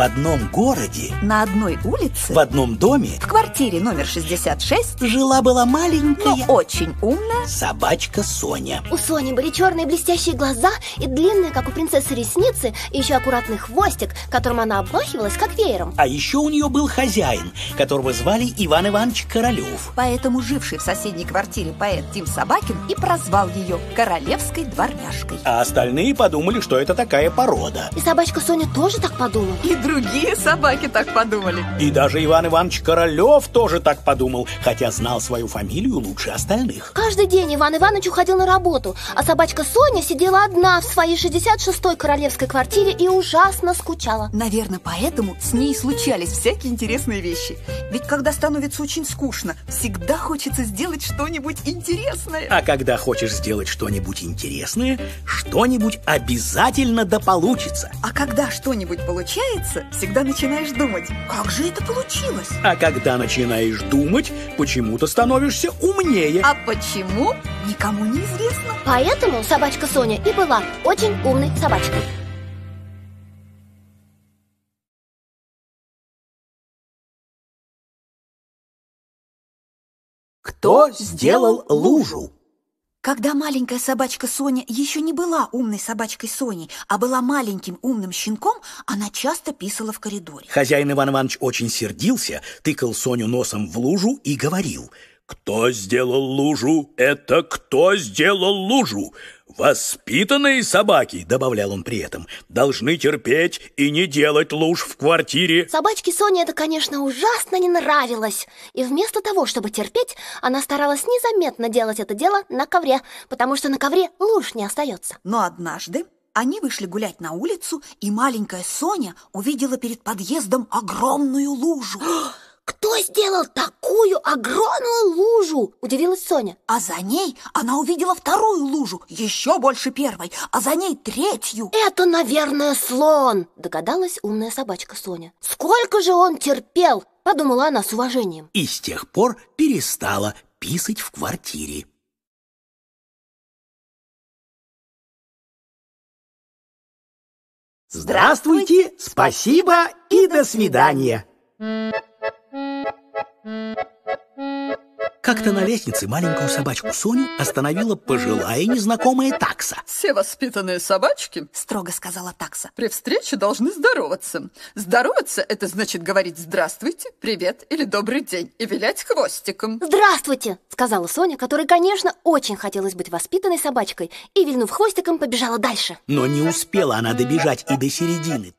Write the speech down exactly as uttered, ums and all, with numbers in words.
В одном городе, на одной улице, в одном доме, в квартире номер шестьдесят шесть, жила-была маленькая, но очень умная собачка Соня. У Сони были черные блестящие глаза и длинные, как у принцессы, ресницы, и еще аккуратный хвостик, которым она обмахивалась, как веером. А еще у нее был хозяин, которого звали Иван Иванович Королев. Поэтому живший в соседней квартире поэт Тим Собакин и прозвал ее королевской дворняжкой. А остальные подумали, что это такая порода. И собачка Соня тоже так подумала. И другие собаки так подумали. И даже Иван Иванович Королев тоже так подумал, хотя знал свою фамилию лучше остальных. Каждый день Иван Иванович уходил на работу, а собачка Соня сидела одна в своей шестьдесят шестой королевской квартире и ужасно скучала. Наверное, поэтому с ней случались всякие интересные вещи. Ведь когда становится очень скучно, всегда хочется сделать что-нибудь интересное. А когда хочешь сделать что-нибудь интересное, что-нибудь обязательно да получится. А когда что-нибудь получается, всегда начинаешь думать, как же это получилось? А когда начинаешь думать, почему-то становишься умнее. А почему? Никому не известно. Поэтому собачка Соня и была очень умной собачкой. Кто сделал лужу? Когда маленькая собачка Соня еще не была умной собачкой Соней, а была маленьким умным щенком, она часто писала в коридоре. Хозяин Иван Иванович очень сердился, тыкал Соню носом в лужу и говорил: «Кто сделал лужу? Это кто сделал лужу? Воспитанные собаки, — добавлял он при этом, — должны терпеть и не делать луж в квартире». Собачке Соне это, конечно, ужасно не нравилось. И вместо того, чтобы терпеть, она старалась незаметно делать это дело на ковре, потому что на ковре луж не остается. Но однажды они вышли гулять на улицу, и маленькая Соня увидела перед подъездом огромную лужу. «Кто сделал такую огромную лужу?» – удивилась Соня. А за ней она увидела вторую лужу, еще больше первой, а за ней третью. «Это, наверное, слон», – догадалась умная собачка Соня. «Сколько же он терпел?» – подумала она с уважением. И с тех пор перестала писать в квартире. Здравствуйте, спасибо и до свидания. Как-то на лестнице маленькую собачку Соню остановила пожилая незнакомая такса. «Все воспитанные собачки, — строго сказала такса, — при встрече должны здороваться. Здороваться — это значит говорить «здравствуйте», «привет» или «добрый день» и вилять хвостиком». «Здравствуйте», — сказала Соня, которой, конечно, очень хотелось быть воспитанной собачкой, и, вильнув хвостиком, побежала дальше. Но не успела она добежать и до середины